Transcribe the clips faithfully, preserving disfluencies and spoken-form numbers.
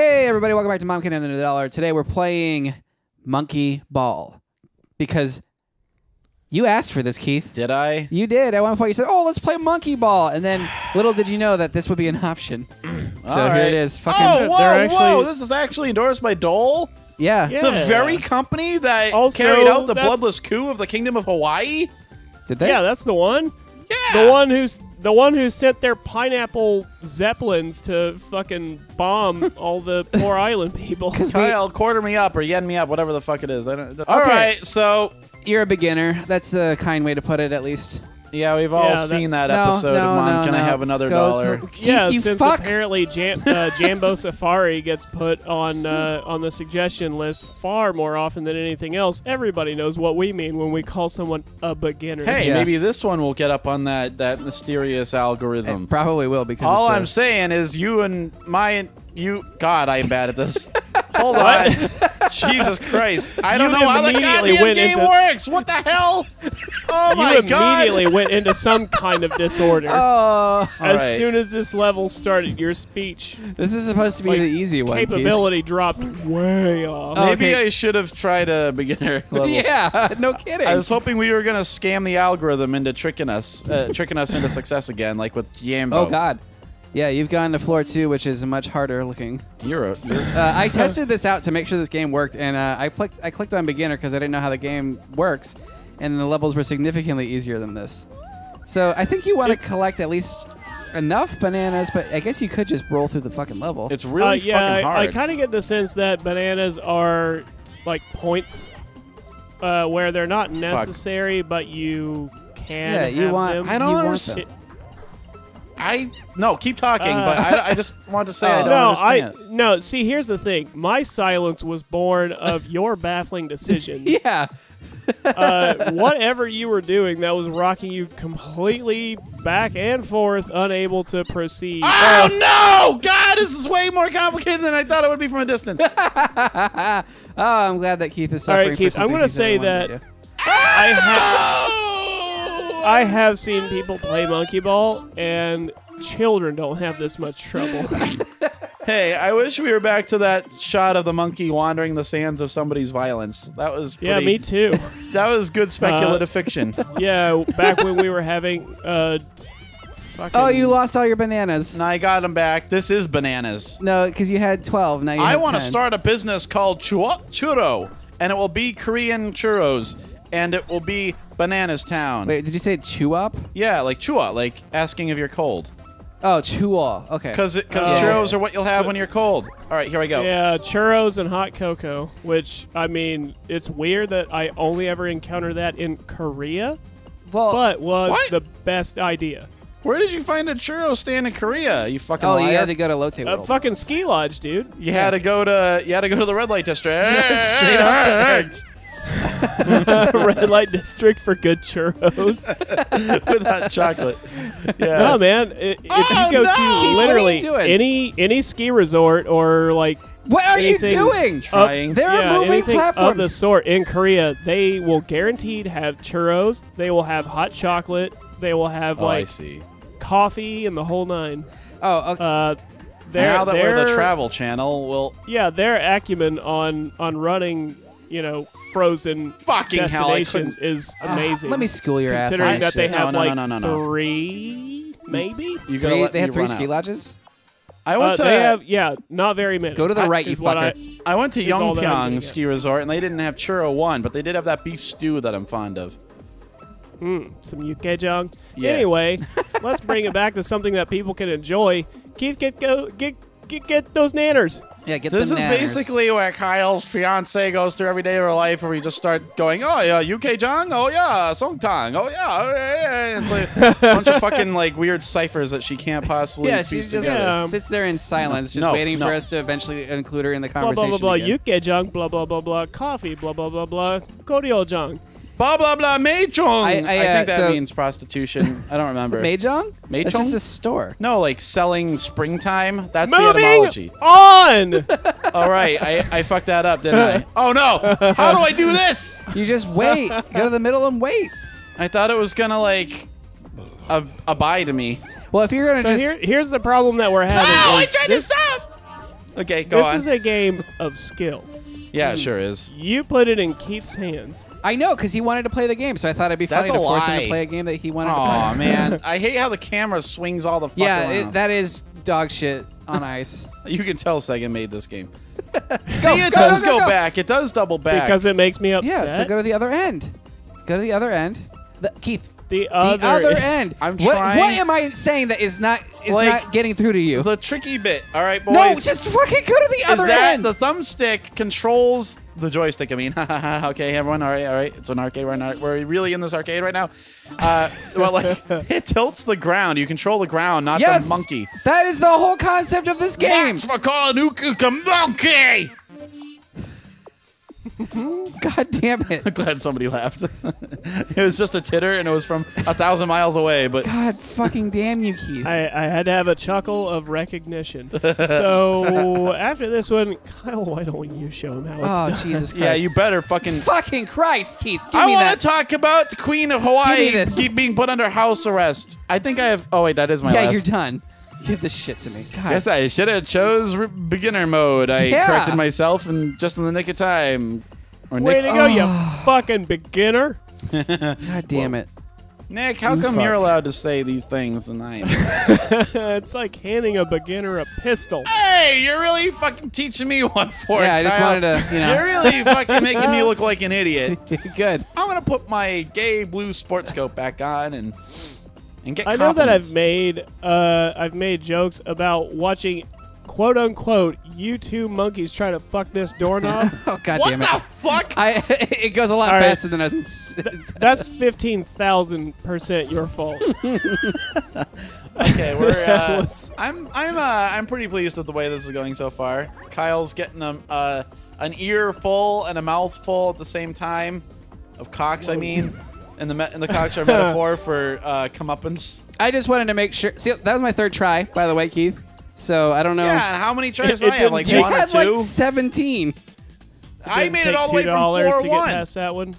Hey everybody, welcome back to Momkin and the New Dollar. Today we're playing Monkey Ball because you asked for this, Keith. Did I? You did. At one point you said, "Oh, let's play Monkey Ball," and then little did you know that this would be an option. So right. Here it is. Fucking oh, whoa, actually... whoa! This is actually endorsed by Dole. Yeah, yeah. The very company that also carried out the that's... bloodless coup of the Kingdom of Hawaii. Did they? Yeah, that's the one. Yeah, the one who's. The one who sent their pineapple zeppelins to fucking bomb all the poor island people. Kyle, quarter me up or yen me up, whatever the fuck it is. I don't, okay. All right, so you're a beginner. That's a kind way to put it, at least. Yeah, we've all yeah, seen that, that no, episode no, of Mom, no, Can no. I Have Another Dollar? To, yeah, you since fuck. apparently Jam, uh, Jambo Safari gets put on uh, on the suggestion list far more often than anything else, everybody knows what we mean when we call someone a beginner. Hey, yeah. Maybe this one will get up on that, that mysterious algorithm. It probably will, because all it's I'm a... saying is you and my... And you... God, I am bad at this. Hold on. Jesus Christ. I don't you know how the goddamn game works. What the hell? Oh, my God. You immediately went into some kind of disorder. Uh, as right. soon as this level started, your speech. This is supposed to be like, the easy one. Capability Keith. dropped way off. Oh, Maybe okay. I should have tried a beginner level. Yeah, no kidding. I was hoping we were going to scam the algorithm into tricking us, uh, tricking us into success again, like with Jambo. Oh, God. Yeah, you've gone to floor two, which is much harder looking. You're. A, you're uh, I tested this out to make sure this game worked, and uh, I clicked. I clicked on beginner because I didn't know how the game works, and the levels were significantly easier than this. So I think you want to collect at least enough bananas, but I guess you could just roll through the fucking level. It's really uh, yeah, fucking hard. I, I kind of get the sense that bananas are like points, uh, where they're not necessary, Fuck. but you can. Yeah, you have want. Them. I don't understand. I no keep talking, uh, but I, I just want to say uh, I don't no, understand. I, no, see, here's the thing. My silence was born of your baffling decision. Yeah. uh, whatever you were doing, that was rocking you completely back and forth, unable to proceed. Oh uh, no! God, this is way more complicated than I thought it would be from a distance. Oh, I'm glad that Keith is suffering. All right, Keith, I'm going to say that I, I have. No! I have seen people play Monkey Ball, and children don't have this much trouble. Hey, I wish we were back to that shot of the monkey wandering the sands of somebody's violence. That was pretty, yeah, me too. That was good speculative uh, fiction. Yeah, back when we were having uh, fucking... Oh, you lost all your bananas. No, I got them back. This is bananas. No, because you had twelve. Now you I want to start a business called Churo, and it will be Korean churros, and it will be... Bananas Town. Wait, did you say chew up? Yeah, like chew up, like asking if you're cold. Oh, chew up. Okay. Because oh, churros yeah. are what you'll have so, when you're cold. All right, here I go. Yeah, churros and hot cocoa, which, I mean, it's weird that I only ever encounter that in Korea, well, but was what? the best idea. Where did you find a churro stand in Korea? You fucking. Oh, liar. You had to go to Lotte World. A fucking ski lodge, dude. You yeah. had to go to. You had to go to the red light district. Straight up. Red light district for good churros with hot chocolate. Yeah. No, man. It, oh, if you go no! to literally any any ski resort or like what are anything you doing? Up, Trying. There yeah, are moving platforms of the sort in Korea. They will guaranteed have churros. They will have hot chocolate. They will have oh, like I see. coffee and the whole nine. Oh, okay. Uh, now that we're the Travel Channel, we'll yeah, their acumen on on running. You know, frozen fucking destinations hell, is amazing. Uh, let me school your ass. Considering that they have no, like no, no, no, no. three, maybe. You three, let they have three ski out. lodges. I went uh, to they have, yeah, not very many. Go to the I, right, you fucker. I, I went to Yongpyeong Ski Resort and they didn't have churro one, but they did have that beef stew that I'm fond of. Mm, some yukgaejang. Yeah. Anyway, let's bring it back to something that people can enjoy. Keith, get go get get, get those nanners. Yeah, get this is nanners. basically where Kyle's fiance goes through every day of her life, where we just start going, oh yeah, yukgaejang, oh yeah, songtang, oh yeah, it's like a bunch of fucking like weird ciphers that she can't possibly. Yeah, she just um, sits there in silence, just no, waiting no. for us to eventually include her in the conversation. Blah blah blah, yukgaejang, blah blah blah blah, coffee, blah blah blah blah, koryeoljang. Blah, blah, blah, mahjong. I, I, uh, I think that so means prostitution. I don't remember. Mahjong? Mahjong? It's just a store. No, like selling springtime. That's Moving the etymology. on! All right. I, I fucked that up, didn't I? Oh, no. How do I do this? You just wait. Go to the middle and wait. I thought it was going to, like, a, a bye to me. Well, if you're going to so just... Here, here's the problem that we're having. Oh, I tried to stop! Okay, go this on. This is a game of skill. Yeah, it sure is. You put it in Keith's hands. I know, because he wanted to play the game, so I thought it'd be funny That's to force lie. him to play a game that he wanted Aww, to play. Aw, man. I hate how the camera swings all the fuck Yeah, it, that is dog shit on ice. You can tell Sega made this game. See, go, it go, does go, go, go, go back. It does double back. Because it makes me upset. Yeah, so go to the other end. Go to the other end. The, Keith. The other, the other end. end. I'm trying. What, what am I saying that is not is like, not getting through to you? The tricky bit. All right, boys. No, just fucking go to the other is that end. The thumbstick controls the joystick. I mean, okay, everyone. All right, all right. It's an arcade right now. We're really in this arcade right now. Uh, well, like it tilts the ground. You control the ground, not yes, the monkey. That is the whole concept of this game. That's for calling Nuka monkey. God damn it. I'm glad somebody laughed. It was just a titter, and it was from a thousand miles away. But God fucking damn you, Keith. I, I had to have a chuckle of recognition. So after this one, Kyle, why don't you show him how oh, it's done? Oh, Jesus Christ. Yeah, you better fucking... Fucking Christ, Keith. Give I want to talk about the Queen of Hawaii keep being put under house arrest. I think I have... Oh, wait, that is my yeah, last. Yeah, you're done. Give this shit to me. God. Yes, I should have chose beginner mode. I yeah. corrected myself and just in the nick of time. Or Way Nick to go, oh. you fucking beginner. God damn well, it. Nick, how you come fuck. you're allowed to say these things and I am? It's like handing a beginner a pistol. Hey, you're really fucking teaching me one for yeah, it, Yeah, I Kyle. just wanted to, you know. You're really fucking making me look like an idiot. Good. I'm going to put my gay blue sports coat back on and... I know that I've made uh, I've made jokes about watching quote unquote YouTube monkeys try to fuck this doorknob. Oh god what damn it! What the fuck? I, it goes a lot All faster right. than us. Th that's fifteen thousand percent your fault. Okay, we're. Uh, I'm I'm uh, I'm pretty pleased with the way this is going so far. Kyle's getting a uh, an earful and a mouthful at the same time of cocks. Whoa. I mean. And the me and the cocks are a metaphor for uh, comeuppance. I just wanted to make sure. See, that was my third try, by the way, Keith. So I don't know. Yeah, how many tries did I have? Like one or two? I had like seventeen. I made it all the way from four to one. Past that one.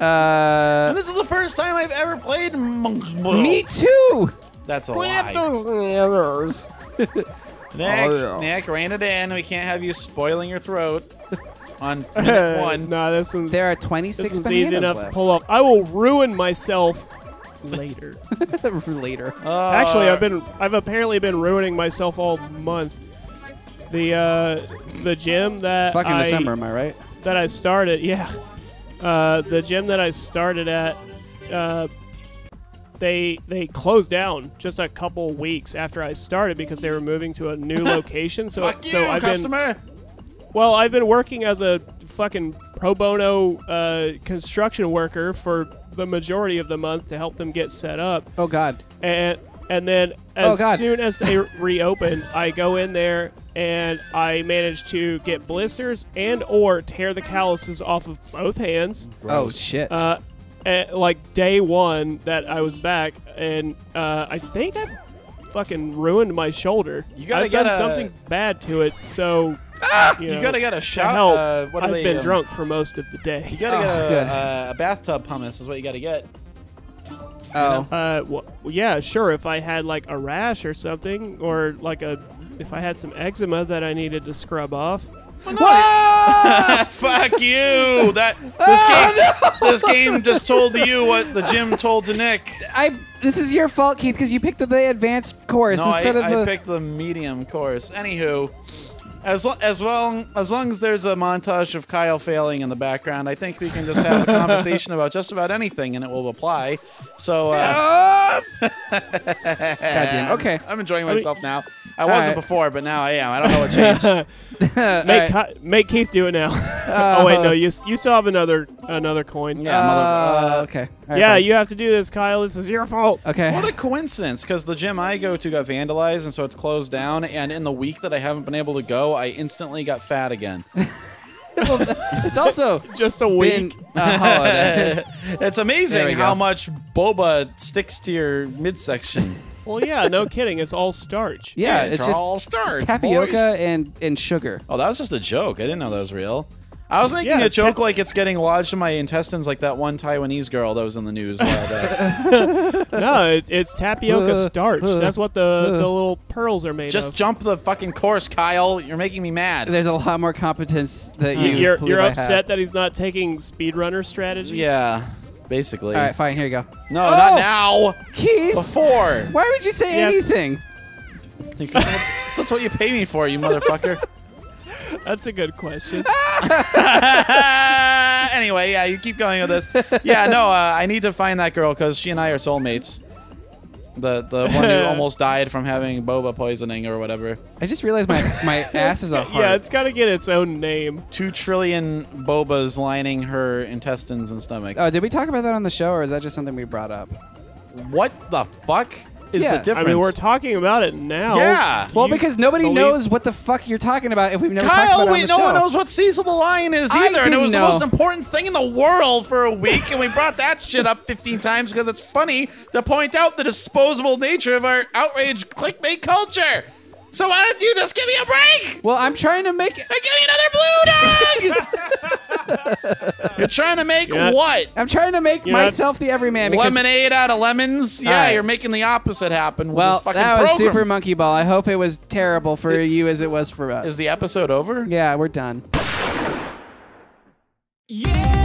Uh, and this is the first time I've ever played. Me too. That's a lie. Nick, oh, yeah. Nick, rein it in. We can't have you spoiling your throat. On minute one. Nah, this one. There are twenty-six bananas easy enough left. To pull off. I will ruin myself later. Later. Uh, Actually, I've been I've apparently been ruining myself all month. The uh, the gym that fucking I, December, am I right? That I started, yeah. Uh, the gym that I started at, uh, they they closed down just a couple weeks after I started because they were moving to a new location. So Fuck so you, I've customer. been. Well, I've been working as a fucking pro bono uh, construction worker for the majority of the month to help them get set up. Oh, God. And and then as oh soon as they reopen, I go in there and I manage to get blisters and or tear the calluses off of both hands. Oh, shit. Uh, at, like day one that I was back, and uh, I think I fucking ruined my shoulder. You gotta I've get done a... something bad to it, so... Ah! You, know, you gotta get a shot. Uh, what I've they, been um, drunk for most of the day. You gotta oh, get a, uh, a bathtub hummus is what you gotta get. Oh. Uh, well, yeah, sure. If I had like a rash or something, or like a, if I had some eczema that I needed to scrub off. Well, no, what? Fuck you! That this, oh, game, no! This game just told you what the gym told to Nick. I. This is your fault, Keith, because you picked the advanced course no, instead I, of I the. I picked the medium course. Anywho. As, as, well, as long as there's a montage of Kyle failing in the background, I think we can just have a conversation about just about anything, and it will apply. So, uh... Goddamn. Okay. I'm enjoying myself now. I All wasn't right. before, but now I am. I don't know what changed. make, right. make Keith do it now. Uh, oh, wait, no. You, you still have another another coin. Yeah, uh, uh, okay. Right, yeah, fine. You have to do this, Kyle. This is your fault. Okay. What a coincidence, because the gym I go to got vandalized, and so it's closed down, and in the week that I haven't been able to go, I instantly got fat again. Well, it's also just a week. A holiday. It's amazing how much boba sticks to your midsection. Well, yeah, no kidding. It's all starch. Yeah, yeah it's, it's just all starch. It's tapioca and, and sugar. Oh, that was just a joke. I didn't know that was real. I was making yeah, a joke like it's getting lodged in my intestines like that one Taiwanese girl that was in the news a while back. No, it, it's tapioca uh, starch. Uh, That's what the, uh, the little pearls are made Just of. Just jump the fucking course, Kyle. You're making me mad. There's a lot more competence that you You're, you're upset have. that he's not taking speedrunner strategies? Yeah, basically. All right, fine. Here you go. No, oh, not now. Keith. Before. Why would you say yeah. anything? That's, that's what you pay me for, you motherfucker. That's a good question. Anyway, yeah, you keep going with this. Yeah, no, uh, I need to find that girl because she and I are soulmates. The the one who almost died from having boba poisoning or whatever. I just realized my, my ass is a heart. Yeah, it's got to get its own name. Two trillion bobas lining her intestines and stomach. Oh, did we talk about that on the show, or is that just something we brought up? What the fuck? Is yeah. the difference. I mean, we're talking about it now. Yeah. Do well, because nobody knows what the fuck you're talking about if we've never Kyle, talked about we, it on the no show. No one knows what Cecil the Lion is I either, and it was know. the most important thing in the world for a week, and we brought that shit up fifteen times because it's funny to point out the disposable nature of our outraged clickbait culture. So why don't you just give me a break? Well, I'm trying to make... Give me another blue dog! You're trying to make yeah. what? I'm trying to make you're myself the everyman. Because lemonade out of lemons? Yeah, right. You're making the opposite happen. Well, with this fucking that was program. Super Monkey Ball. I hope it was terrible for it, you as it was for us. Is the episode over? Yeah, we're done. Yeah!